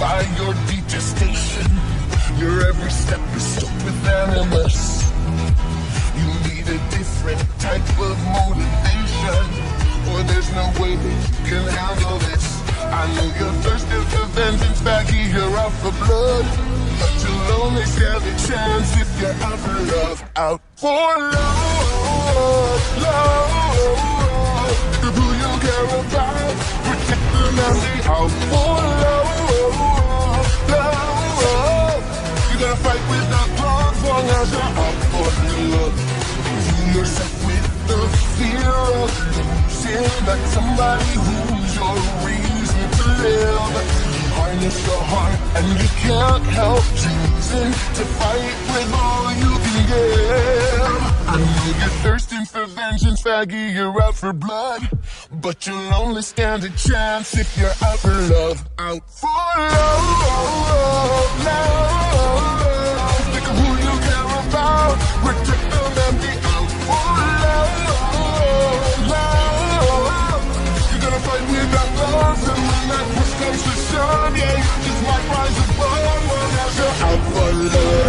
by your detestation. Your every step is stuck with animus. You need a different type of motivation, or there's no way that you can handle this. I know you're thirsty for vengeance, Vaggie, you're out for blood, but you'll only stand a chance if you're out for love. Out for love, love. Who you care about, protect them and be out for love, love. You're gonna fight with the wrongs, long as you're out for love. You yourself with the fear of losing, like somebody who's your reason to live. You harness your heart and you can't help choosing to fight with all you can give. I know you're thirsting for vengeance, Vaggie, you're out for blood, but you'll only stand a chance if you're out for love. Out for love, love. Think of who you care about, protect them and be out for love, love. You're gonna fight without love, and when that push comes to shove, yeah, you just might rise above. Well, now you're out for love.